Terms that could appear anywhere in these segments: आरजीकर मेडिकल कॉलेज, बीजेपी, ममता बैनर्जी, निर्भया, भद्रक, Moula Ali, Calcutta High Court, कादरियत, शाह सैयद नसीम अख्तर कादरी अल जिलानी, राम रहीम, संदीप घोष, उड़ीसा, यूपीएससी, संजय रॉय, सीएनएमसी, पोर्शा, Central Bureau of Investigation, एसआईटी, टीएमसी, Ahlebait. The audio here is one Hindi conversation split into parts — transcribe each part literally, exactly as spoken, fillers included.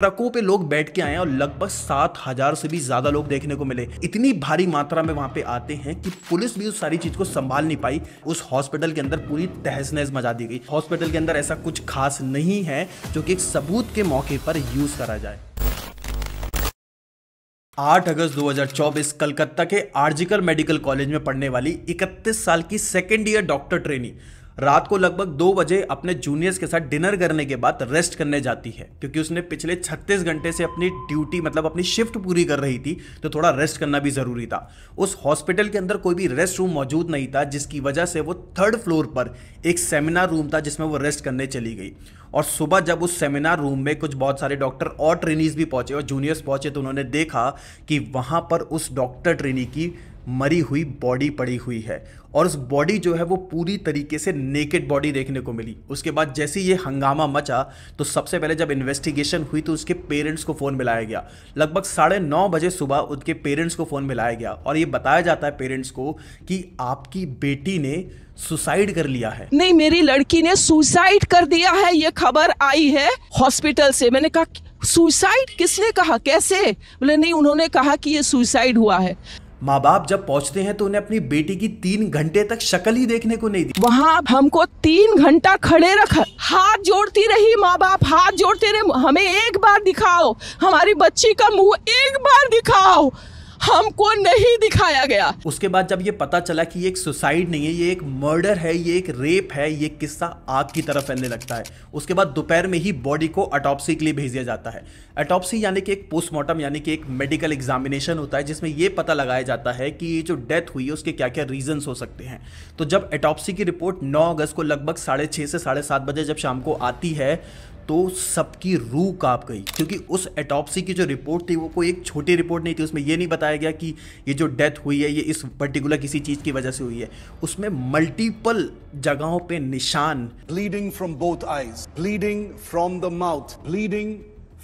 ट्रकों पे लोग बैठ के आए और लगभग सात हजार से भी ज्यादा लोग देखने को मिले। इतनी भारी मात्रा में वहां पे आते हैं कि पुलिस भी उस सारी चीज को संभाल नहीं पाई। उस हॉस्पिटल के अंदर पूरी तहस नहस मचा दी गई। हॉस्पिटल के अंदर ऐसा कुछ खास नहीं है जो कि एक सबूत के मौके पर यूज करा जाए। आठ अगस्त दो हज़ार चौबीस कलकत्ता के आरजीकर मेडिकल कॉलेज में पढ़ने वाली इकतीस साल की सेकेंड ईयर डॉक्टर ट्रेनी रात को लगभग दो बजे अपने जूनियर्स के साथ डिनर करने के बाद रेस्ट करने जाती है, क्योंकि उसने पिछले छत्तीस घंटे से अपनी ड्यूटी मतलब अपनी शिफ्ट पूरी कर रही थी, तो थोड़ा रेस्ट करना भी ज़रूरी था। उस हॉस्पिटल के अंदर कोई भी रेस्ट रूम मौजूद नहीं था, जिसकी वजह से वो थर्ड फ्लोर पर एक सेमिनार रूम था जिसमें वो रेस्ट करने चली गई। और सुबह जब उस सेमिनार रूम में कुछ बहुत सारे डॉक्टर और ट्रेनीज भी पहुंचे और जूनियर्स पहुंचे, तो उन्होंने देखा कि वहाँ पर उस डॉक्टर ट्रेनी की मरी हुई बॉडी पड़ी हुई है, और उस बॉडी जो है वो पूरी तरीके से नेकेड बॉडी देखने को मिली। उसके बाद जैसे ये हंगामा मचा, तो सबसे पहले जब इन्वेस्टिगेशन हुई तो उसके पेरेंट्स को फ़ोन मिलाया गया। लगभग साढ़े नौ बजे सुबह उनके पेरेंट्स को फ़ोन मिलाया गया और ये बताया जाता है पेरेंट्स को कि आपकी बेटी ने सुसाइड कर लिया है। नहीं, मेरी लड़की ने सुसाइड कर दिया है, ये खबर आई है हॉस्पिटल से। मैंने कहा सुसाइड किसने कहा, कैसे? बोले नहीं, उन्होंने कहा कि ये सुसाइड हुआ है। माँ बाप जब पहुँचते हैं तो उन्हें अपनी बेटी की तीन घंटे तक शक्ल ही देखने को नहीं दी। वहाँ हमको तीन घंटा खड़े रखा, हाथ जोड़ती रही माँ बाप, हाथ जोड़ते रहे, हमें एक बार दिखाओ, हमारी बच्ची का मुंह एक बार दिखाओ, हमको नहीं दिखाया गया। उसके बाद जब ये पता चला कि ये एक सुसाइड नहीं है, ये एक मर्डर है, ये एक रेप है, ये किस्सा आग की तरफ फैलने लगता है। उसके बाद दोपहर में ही बॉडी को अटॉप्सी के लिए भेज दिया जाता है। अटॉप्सी यानी कि एक पोस्टमार्टम यानी कि एक मेडिकल एग्जामिनेशन होता है, जिसमें यह पता लगाया जाता है कि ये जो डेथ हुई है उसके क्या क्या रीजंस हो सकते हैं। तो जब अटॉप्सी की रिपोर्ट नौ अगस्त को लगभग साढ़े छः से साढ़े सात बजे जब शाम को आती है, तो सबकी रूह कांप गई, क्योंकि उस एटॉप्सी की जो रिपोर्ट थी वो कोई एक छोटी रिपोर्ट नहीं थी। उसमें ये नहीं बताया गया कि ये जो डेथ हुई है ये इस पर्टिकुलर किसी चीज़ की वजह से हुई है। उसमें मल्टीपल जगहों पे निशान, bleeding from both eyes, bleeding from the mouth, bleeding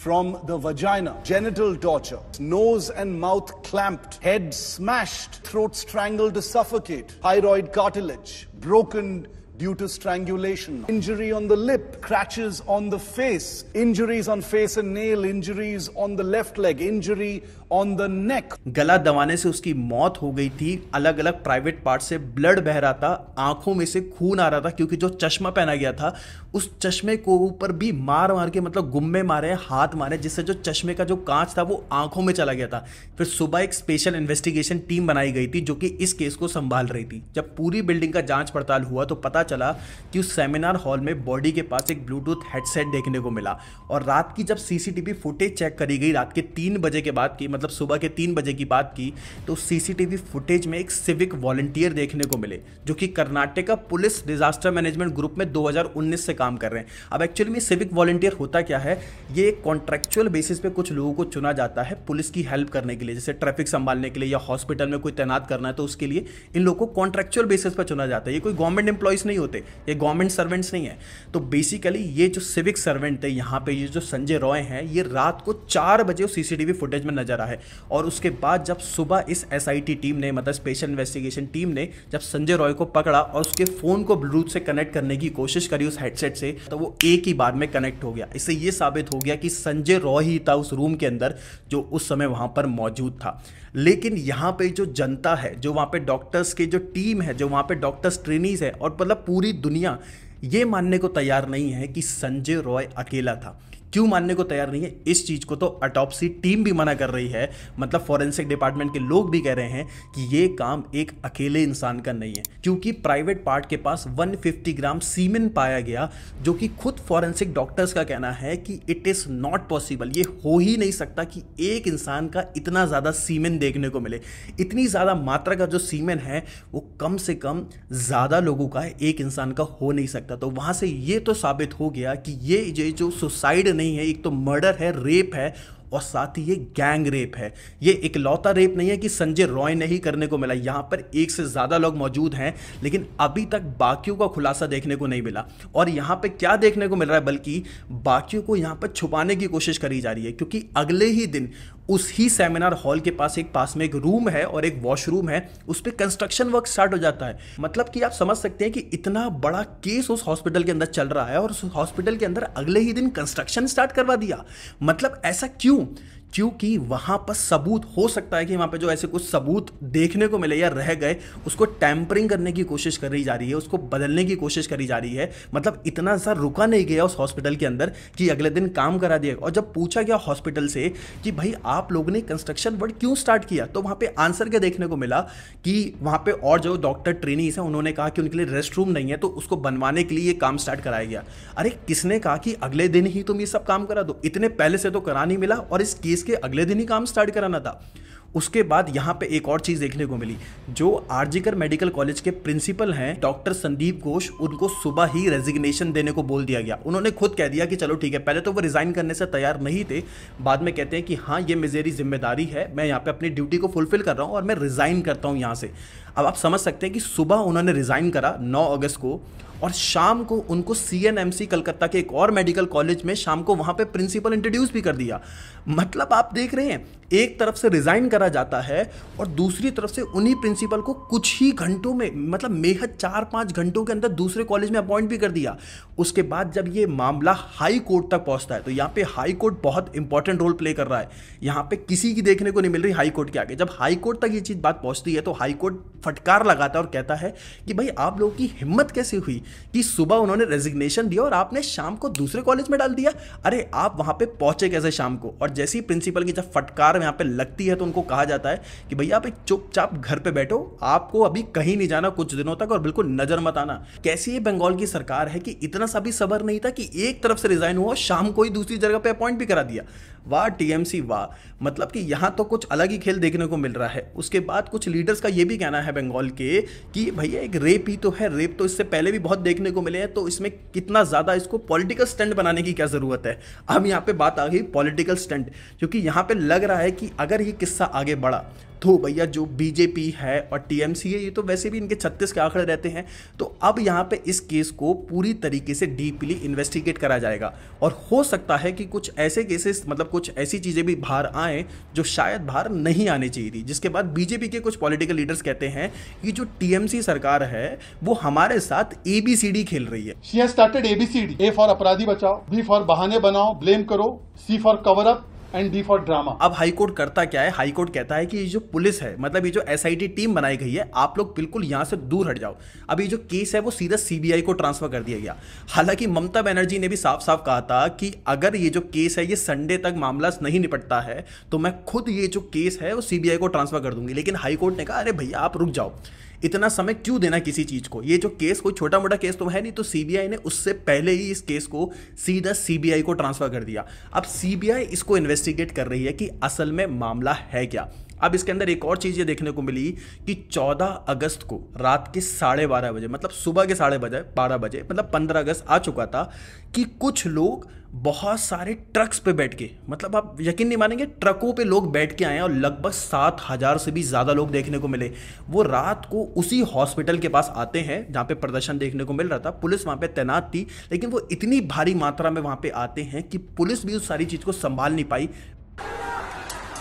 from the vagina, genital torture, nose and mouth clamped, head smashed, throat strangled to suffocate, thyroid cartilage broken due to strangulation, injury on the lip, scratches on the face, injuries on face and nail, injuries on the left leg, injury on the neck. गला दबाने से उसकी मौत हो गई थी। अलग अलग प्राइवेट पार्ट से ब्लड बह रहा था, आंखों में से खून आ रहा था, क्योंकि जो चश्मा पहना गया था उस चश्मे को ऊपर भी मार मार के मतलब गुम्मे मारे, हाथ मारे, जिससे जो चश्मे का जो कांच था वो आंखों में चला गया था। फिर सुबह एक स्पेशल इन्वेस्टिगेशन टीम बनाई गई थी जो कि इस केस को संभाल रही थी। जब पूरी बिल्डिंग का जांच पड़ताल हुआ तो पता चला कि उस सेमिनार हॉल में बॉडी के पास एक ब्लूटूथ हेडसेट देखने को मिला। और रात की जब सीसीटीवी फुटेज चेक करी गई, रात के तीन बजे के बाद की मतलब सुबह के तीन बजे की बात की, तो सीसीटीवी फुटेज में एक सिविक वॉलंटियर देखने को मिले जो कि Karnataka police disaster management group में दो हज़ार उन्नीस से काम कर रहे हैं। अब एक्चुअली में सिविक वॉलंटियर होता क्या है, ये कॉन्ट्रेक्चुअल बेसिस पे कुछ लोगों को चुना जाता है पुलिस की हेल्प करने के लिए, जैसे ट्रैफिक संभालने के लिए या हॉस्पिटल में कोई तैनात करना है, तो उसके लिए इन लोगों को कॉन्ट्रेक्चुअल बेसिस पर चुना जाता है। ये कोई गवर्नमेंट एम्प्लॉयज नहीं होते, ये गवर्नमेंट सर्वेंट्स नहीं है। तो बेसिकली ये जो सिविक सर्वेंट है यहाँ पे, ये जो संजय रॉय हैं, ये रात को चार बजे सीसीटीवी फुटेज में नजर आए। और उसके बाद जब सुबह इस एसआईटी टीम ने मतलब स्पेशल इन्वेस्टिगेशन टीम ने जब संजय रॉय को पकड़ा और उसके फोन को ब्लूटूथ से कनेक्ट करने की कोशिश करी उस हेडसेट से, तो वो एक ही बार में कनेक्ट हो गया। इससे ये साबित हो गया कि संजय रॉय ही था उस रूम के अंदर जो उस समय वहां पर मौजूद था। लेकिन यहाँ पे जो जनता है, जो वहाँ पे डॉक्टर्स की जो टीम है, जो वहाँ पे डॉक्टर्स ट्रेनीज है, और मतलब पूरी दुनिया ये मानने को तैयार नहीं है कि संजय रॉय अकेला था। क्यों मानने को तैयार नहीं है इस चीज़ को, तो ऑटोप्सी टीम भी मना कर रही है, मतलब फॉरेंसिक डिपार्टमेंट के लोग भी कह रहे हैं कि ये काम एक अकेले इंसान का नहीं है, क्योंकि प्राइवेट पार्ट के पास एक सौ पचास ग्राम सीमेन पाया गया, जो कि खुद फॉरेंसिक डॉक्टर्स का कहना है कि इट इज़ नॉट पॉसिबल, ये हो ही नहीं सकता कि एक इंसान का इतना ज़्यादा सीमेन देखने को मिले। इतनी ज़्यादा मात्रा का जो सीमेन है वो कम से कम ज़्यादा लोगों का, एक इंसान का हो नहीं सकता। तो वहाँ से ये तो साबित हो गया कि ये जो सुसाइड नहीं है, एक तो मर्डर है, रेप है, और साथ ही ये गैंग रेप है। ये इकलौता रेप नहीं है कि संजय रॉय ने ही करने को मिला, यहाँ पर एक से ज़्यादा लोग मौजूद हैं, लेकिन अभी तक बाकियों का खुलासा देखने को नहीं मिला। और यहाँ पे क्या देखने को मिल रहा है, बल्कि बाकियों को यहाँ पर छुपाने की कोशिश करी जा रही है, क्योंकि अगले ही दिन उस ही सेमिनार हॉल के पास एक पास में एक रूम है और एक वॉशरूम है, उस पर कंस्ट्रक्शन वर्क स्टार्ट हो जाता है। मतलब कि आप समझ सकते हैं कि इतना बड़ा केस उस हॉस्पिटल के अंदर चल रहा है और उस हॉस्पिटल के अंदर अगले ही दिन कंस्ट्रक्शन स्टार्ट करवा दिया। मतलब ऐसा क्यों? क्योंकि वहाँ पर सबूत हो सकता है कि वहाँ पर जो ऐसे कुछ सबूत देखने को मिले या रह गए, उसको टैम्परिंग करने की कोशिश करी जा रही है, उसको बदलने की कोशिश करी जा रही है। मतलब इतना सा रुका नहीं गया उस हॉस्पिटल के अंदर कि अगले दिन काम करा दिया। और जब पूछा गया हॉस्पिटल से कि भाई आप लोगों ने कंस्ट्रक्शन वर्क क्यों स्टार्ट किया, तो वहाँ पर आंसर क्या देखने को मिला कि वहाँ पर और जो डॉक्टर ट्रेनीज हैं उन्होंने कहा कि उनके लिए रेस्ट रूम नहीं है, तो उसको बनवाने के लिए ये काम स्टार्ट कराया गया। अरे किसने कहा कि अगले दिन ही तुम ये सब काम करा दो? इतने पहले से तो करा नहीं मिला और इस केस के अगले दिन ही काम स्टार्ट कराना था। उसके बाद यहाँ पे एक और चीज़ देखने को मिली, जो आरजीकर मेडिकल कॉलेज के प्रिंसिपल हैं डॉक्टर संदीप घोष, उनको सुबह ही रेजिग्नेशन देने को बोल दिया गया। उन्होंने खुद कह दिया कि चलो ठीक है। पहले तो वो रिज़ाइन करने से तैयार नहीं थे, बाद में कहते हैं कि हाँ ये मेरी जिम्मेदारी है, मैं यहाँ पे अपनी ड्यूटी को फुलफिल कर रहा हूँ और मैं रिज़ाइन करता हूँ यहाँ से। अब आप समझ सकते हैं कि सुबह उन्होंने रिज़ाइन करा नौ अगस्त को, और शाम को उनको सीएनएमसी कलकत्ता के एक और मेडिकल कॉलेज में शाम को वहाँ पे प्रिंसिपल इंट्रोड्यूस भी कर दिया। मतलब आप देख रहे हैं, एक तरफ से रिज़ाइन करा जाता है और दूसरी तरफ से उन्हीं प्रिंसिपल को कुछ ही घंटों में, मतलब बेहद चार पाँच घंटों के अंदर दूसरे कॉलेज में अपॉइंट भी कर दिया। उसके बाद जब ये मामला हाई कोर्ट तक पहुँचता है, तो यहाँ पे हाई कोर्ट बहुत इंपॉर्टेंट रोल प्ले कर रहा है। यहाँ पे किसी की देखने को नहीं मिल रही हाई कोर्ट के आगे। जब हाई कोर्ट तक ये चीज़ बात पहुँचती है तो हाई कोर्ट फटकार लगाता है और कहता है कि भाई आप लोगों की हिम्मत कैसे हुई कि सुबह उन्होंने रेजिग्नेशन दिया और आपने शाम को दूसरे कॉलेज में डाल दिया। अरे आप वहाँ पे पहुँचे कैसे शाम को? और जैसे ही प्रिंसिपल की जब फटकार यहाँ पे लगती है तो उनको कहा जाता है कि भैया आप एक चुपचाप घर पे बैठो, आपको अभी कहीं नहीं जाना कुछ दिनों तक, और बिल्कुल नजर मत आना। कैसी ये बंगाल की सरकार है कि इतना सा भी सबर नहीं था कि एक तरफ से रिजाइन हुआ और शाम को ही दूसरी जगह पे अपॉइंट भी करा दिया। वाह टीएमसी वाह। मतलब कि यहाँ तो कुछ अलग ही खेल देखने को मिल रहा है। उसके बाद कुछ लीडर्स का ये भी कहना है बंगाल के कि भैया एक रेप ही तो है, रेप तो इससे पहले भी बहुत देखने को मिले हैं, तो इसमें कितना ज़्यादा इसको पॉलिटिकल स्टंट बनाने की क्या ज़रूरत है। अब यहाँ पे बात आ गई पॉलिटिकल स्टंट, क्योंकि यहाँ पे लग रहा है कि अगर ये किस्सा आगे बढ़ा तो भैया जो बीजेपी है और टीएमसी है, ये तो वैसे भी इनके छत्तीस के आंकड़े रहते हैं, तो अब यहाँ पे इस केस को पूरी तरीके से डीपली इन्वेस्टिगेट करा जाएगा। और हो सकता है कि कुछ ऐसे केसेस, मतलब कुछ ऐसी चीज़ें भी बाहर आएँ जो शायद बाहर नहीं आनी चाहिए थी। जिसके बाद बीजेपी के कुछ पॉलिटिकल लीडर्स कहते हैं कि जो टीएमसी सरकार है वो हमारे साथ एबीसीडी खेल रही है। She has started ABCD. A for अपराधी बचाओ, बी फॉर बहाने बनाओ, ब्लेम करो, C for cover up and D for drama. अब हाई कोर्ट करता क्या है? हाई कोर्ट कहता है कि ये जो पुलिस है, मतलब ये जो एसआईटी टीम बनाई गई है, आप लोग बिल्कुल यहाँ से दूर हट जाओ। अब ये जो केस है वो सीधा सीबीआई को ट्रांसफर कर दिया गया। हालांकि ममता बैनर्जी ने भी साफ साफ कहा था कि अगर ये जो केस है ये संडे तक मामला नहीं निपटता है तो मैं खुद ये जो केस है वो सीबीआई को ट्रांसफर कर दूंगी। लेकिन हाईकोर्ट ने कहा अरे भैया आप रुक जाओ, इतना समय क्यों देना किसी चीज़ को? ये जो केस कोई छोटा मोटा केस तो है नहीं, तो सीबीआई ने उससे पहले ही इस केस को सीधा सीबीआई को ट्रांसफर कर दिया। अब सीबीआई इसको इन्वेस्टिगेट कर रही है कि असल में मामला है क्या। अब इसके अंदर एक और चीज़ ये देखने को मिली कि चौदह अगस्त को रात के साढ़े बारह बजे, मतलब सुबह के साढ़े बजे बारह बजे मतलब पंद्रह अगस्त आ चुका था, कि कुछ लोग बहुत सारे ट्रक्स पे बैठ के, मतलब आप यकीन नहीं मानेंगे, ट्रकों पे लोग बैठ के आए और लगभग सात हज़ार से भी ज़्यादा लोग देखने को मिले। वो रात को उसी हॉस्पिटल के पास आते हैं जहाँ पे प्रदर्शन देखने को मिल रहा था, पुलिस वहाँ पे तैनात थी, लेकिन वो इतनी भारी मात्रा में वहाँ पे आते हैं कि पुलिस भी उस सारी चीज़ को संभाल नहीं पाई।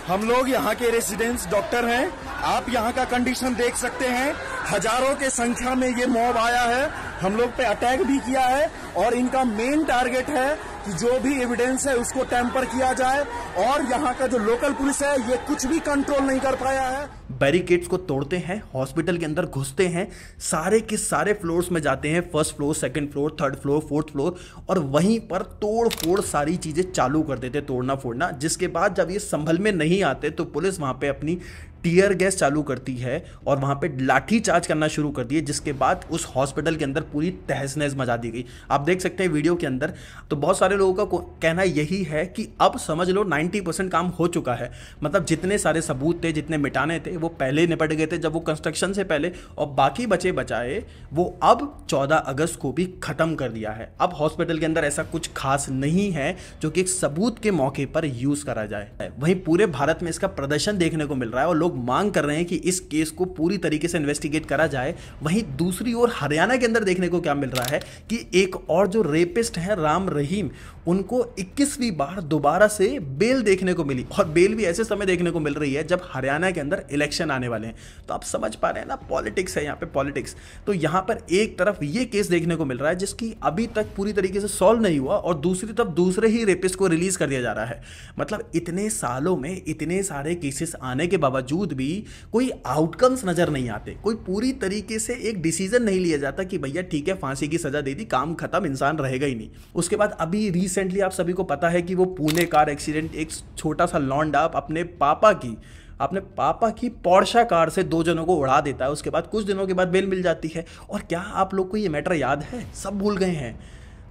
हम लोग यहाँ के रेजिडेंट्स डॉक्टर हैं, आप यहाँ का कंडीशन देख सकते हैं। हजारों के संख्या में ये मॉब आया है, हम लोग पे अटैक भी किया है, और इनका मेन टारगेट है कि जो भी एविडेंस है उसको टेम्पर किया जाए, और यहाँ का जो लोकल पुलिस है ये कुछ भी कंट्रोल नहीं कर पाया है। बैरिकेड्स को तोड़ते हैं, हॉस्पिटल के अंदर घुसते हैं, सारे के सारे फ्लोर्स में जाते हैं, first floor, second floor, third floor, fourth floor, और वहीं पर तोड़ फोड़ सारी चीज़ें चालू कर देते, तोड़ना फोड़ना। जिसके बाद जब ये संभल में नहीं आते तो पुलिस वहाँ पे अपनी टीयर गैस चालू करती है और वहाँ पे लाठीचार्ज करना शुरू कर दिए, जिसके बाद उस हॉस्पिटल के अंदर पूरी तहस नहस मचा दी गई। आप देख सकते हैं वीडियो के अंदर। तो बहुत सारे लोगों का कहना यही है कि अब समझ लो नब्बे परसेंट काम हो चुका है। मतलब जितने सारे सबूत थे, जितने मिटाने थे, वो पहले निपट गए थे जब वो कंस्ट्रक्शन से पहले, और बाकी बचे बचाए वो अब चौदह अगस्त को भी ख़त्म कर दिया है। अब हॉस्पिटल के अंदर ऐसा कुछ खास नहीं है जो कि एक सबूत के मौके पर यूज़ करा जाए। वहीं पूरे भारत में इसका प्रदर्शन देखने को मिल रहा है और लोग लोग मांग कर रहे हैं कि इस केस को पूरी तरीके से इन्वेस्टिगेट करा जाए। वहीं दूसरी ओर हरियाणा के अंदर देखने को क्या मिल रहा है कि एक और जो रेपिस्ट है राम रहीम, उनको इक्कीसवीं बार दोबारा से बेल देखने को मिली, और बेल भी ऐसे समय देखने को मिल रही है जब हरियाणा के अंदर इलेक्शन आने वाले हैं। तो आप समझ पा रहे हैं ना, पॉलिटिक्स है यहाँ पे, पॉलिटिक्स। तो यहाँ पर एक तरफ ये केस देखने को मिल रहा है जिसकी अभी तक पूरी तरीके से सॉल्व नहीं हुआ, और दूसरी तरफ दूसरे ही रेपिस्ट को रिलीज कर दिया जा रहा है। मतलब इतने सालों में इतने सारे केसेस आने के बावजूद भी कोई आउटकम्स नजर नहीं आते, कोई पूरी तरीके से एक डिसीजन नहीं लिया जाता कि भैया ठीक है फांसी की सजा दे दी, काम खत्म, इंसान रहेगा ही नहीं। उसके बाद अभी रिसेंटली आप सभी को पता है कि वो पुणे कार एक्सीडेंट, एक छोटा सा लौंडा अपने पापा की अपने पापा की पोर्शा कार से दो जनों को उड़ा देता है। उसके बाद कुछ दिनों के बाद बेल मिल जाती है। और क्या आप लोग को ये मैटर याद है? सब भूल गए हैं।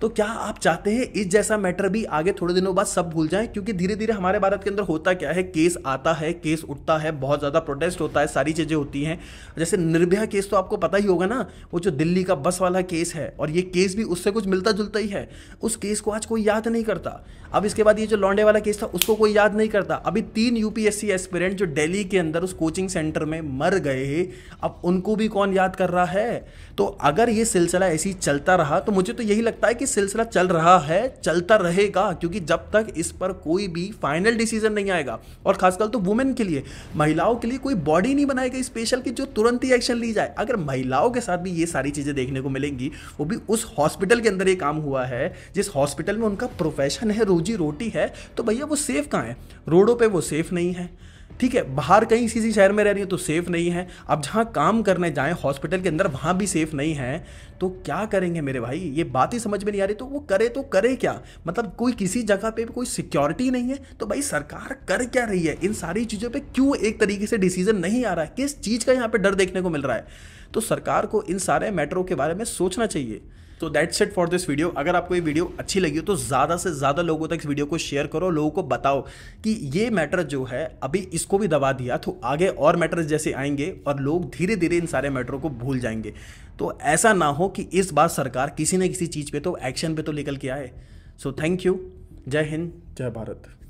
तो क्या आप चाहते हैं इस जैसा मैटर भी आगे थोड़े दिनों बाद सब भूल जाएं? क्योंकि धीरे धीरे हमारे भारत के अंदर होता क्या है, केस आता है, केस उठता है, बहुत ज़्यादा प्रोटेस्ट होता है, सारी चीज़ें होती हैं। जैसे निर्भया केस तो आपको पता ही होगा ना, वो जो दिल्ली का बस वाला केस है, और ये केस भी उससे कुछ मिलता जुलता ही है। उस केस को आज कोई याद नहीं करता। अब इसके बाद ये जो लौंडे वाला केस था उसको कोई याद नहीं करता। अभी तीन यूपीएससी एस्पिरेंट जो दिल्ली के अंदर उस कोचिंग सेंटर में मर गए, अब उनको भी कौन याद कर रहा है? तो अगर ये सिलसिला ऐसे ही चलता रहा तो मुझे तो यही लगता है कि सिलसिला चल रहा है, चलता रहेगा, क्योंकि जब तक इस पर कोई भी फाइनल डिसीजन नहीं आएगा, और खासकर तो वुमेन के लिए, महिलाओं के लिए कोई बॉडी नहीं बनाई गई स्पेशल की जो तुरंत ही एक्शन ली जाए। अगर महिलाओं के साथ भी ये सारी चीजें देखने को मिलेंगी, वो भी उस हॉस्पिटल के अंदर ये काम हुआ है जिस हॉस्पिटल में उनका प्रोफेशन है, रोजी रोटी है, तो भैया वो सेफ कहाँ है? रोडों पर वो सेफ नहीं है, ठीक है, बाहर कहीं किसी शहर में रह रही है तो सेफ़ नहीं है। अब जहाँ काम करने जाएं हॉस्पिटल के अंदर, वहाँ भी सेफ़ नहीं है। तो क्या करेंगे मेरे भाई? ये बात ही समझ में नहीं आ रही। तो वो करे तो करे क्या? मतलब कोई किसी जगह पे कोई सिक्योरिटी नहीं है। तो भाई सरकार कर क्या रही है? इन सारी चीज़ों पर क्यों एक तरीके से डिसीजन नहीं आ रहा है? किस चीज़ का यहाँ पर डर देखने को मिल रहा है? तो सरकार को इन सारे मैटरों के बारे में सोचना चाहिए। तो that's it for this video. अगर आपको ये वीडियो अच्छी लगी हो तो ज़्यादा से ज़्यादा लोगों तक इस वीडियो को शेयर करो, लोगों को बताओ कि ये मैटर जो है अभी इसको भी दबा दिया तो आगे और मैटर्स जैसे आएंगे और लोग धीरे धीरे इन सारे मैटरों को भूल जाएंगे। तो ऐसा ना हो कि इस बार सरकार किसी न किसी चीज़ पे तो एक्शन पे तो निकल के आए। So thank you. जय हिंद, जय भारत।